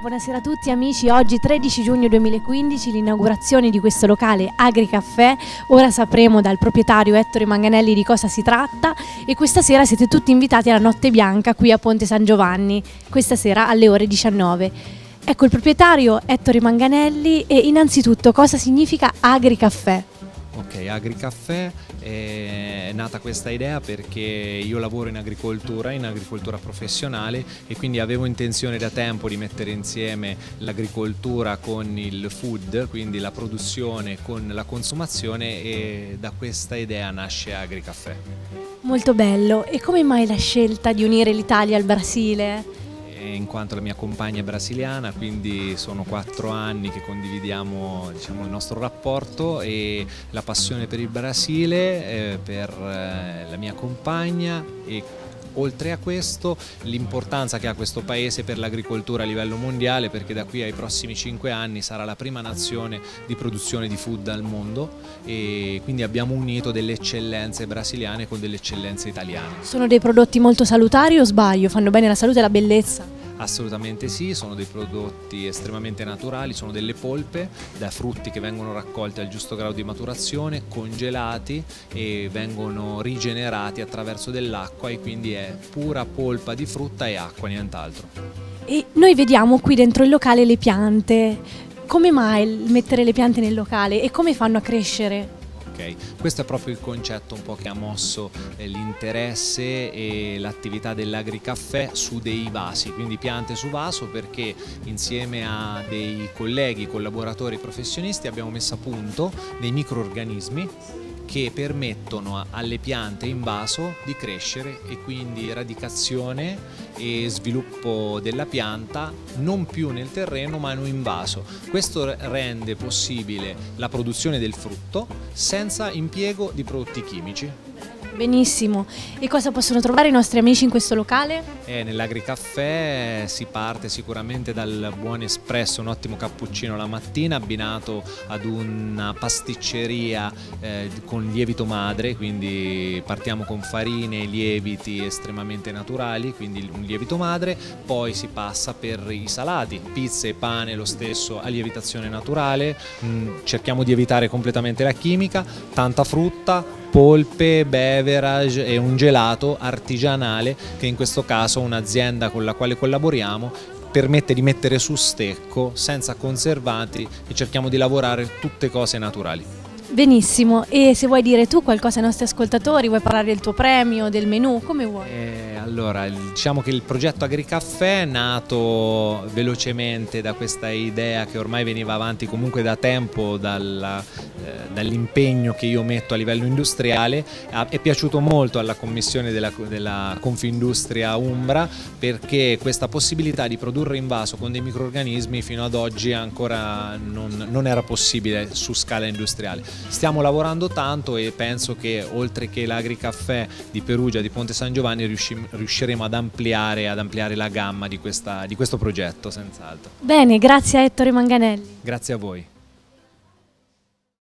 Buonasera a tutti amici, oggi 13 giugno 2015 l'inaugurazione di questo locale AgriCaffè. Ora sapremo dal proprietario Ettore Manganelli di cosa si tratta e questa sera siete tutti invitati alla Notte Bianca qui a Ponte San Giovanni, questa sera alle ore 19. Ecco il proprietario Ettore Manganelli e innanzitutto cosa significa AgriCaffè? Ok, AgriCaffè è nata questa idea perché io lavoro in agricoltura professionale e quindi avevo intenzione da tempo di mettere insieme l'agricoltura con il food, quindi la produzione con la consumazione e da questa idea nasce AgriCaffè. Molto bello, e come mai la scelta di unire l'Italia al Brasile? In quanto la mia compagna è brasiliana, quindi sono 4 anni che condividiamo, diciamo, il nostro rapporto e la passione per il Brasile, per la mia compagna e oltre a questo l'importanza che ha questo paese per l'agricoltura a livello mondiale, perché da qui ai prossimi 5 anni sarà la prima nazione di produzione di food al mondo e quindi abbiamo unito delle eccellenze brasiliane con delle eccellenze italiane. Sono dei prodotti molto salutari o sbaglio? Fanno bene alla salute e alla bellezza? Assolutamente sì, sono dei prodotti estremamente naturali, sono delle polpe da frutti che vengono raccolti al giusto grado di maturazione, congelati e vengono rigenerati attraverso dell'acqua e quindi è pura polpa di frutta e acqua, nient'altro. E noi vediamo qui dentro il locale le piante, come mai mettere le piante nel locale e come fanno a crescere? Okay. Questo è proprio il concetto un po' che ha mosso l'interesse e l'attività dell'AgriCaffè su dei vasi, quindi piante su vaso, perché insieme a dei colleghi, collaboratori, professionisti abbiamo messo a punto dei microrganismi che permettono alle piante in vaso di crescere e quindi radicazione e sviluppo della pianta non più nel terreno ma in vaso. Questo rende possibile la produzione del frutto senza impiego di prodotti chimici. Benissimo, e cosa possono trovare i nostri amici in questo locale? Nell'AgriCaffè si parte sicuramente dal buon espresso, un ottimo cappuccino la mattina abbinato ad una pasticceria con lievito madre, quindi partiamo con farine e lieviti estremamente naturali, quindi un lievito madre, poi si passa per i salati, pizze, pane, lo stesso a lievitazione naturale, cerchiamo di evitare completamente la chimica, tanta frutta, polpe, beverage e un gelato artigianale che in questo caso un'azienda con la quale collaboriamo permette di mettere su stecco senza conservanti e cerchiamo di lavorare tutte cose naturali. Benissimo, e se vuoi dire tu qualcosa ai nostri ascoltatori, vuoi parlare del tuo premio, del menù, come vuoi? Allora, diciamo che il progetto AgriCaffè è nato velocemente da questa idea che ormai veniva avanti comunque da tempo dall'impegno che io metto a livello industriale. È piaciuto molto alla commissione della Confindustria Umbra perché questa possibilità di produrre in vaso con dei microrganismi fino ad oggi ancora non era possibile su scala industriale. Stiamo lavorando tanto e penso che oltre che l'AgriCaffè di Perugia, di Ponte San Giovanni, riusciremo ad ampliare la gamma di questo progetto, senz'altro. Bene, grazie a Ettore Manganelli. Grazie a voi.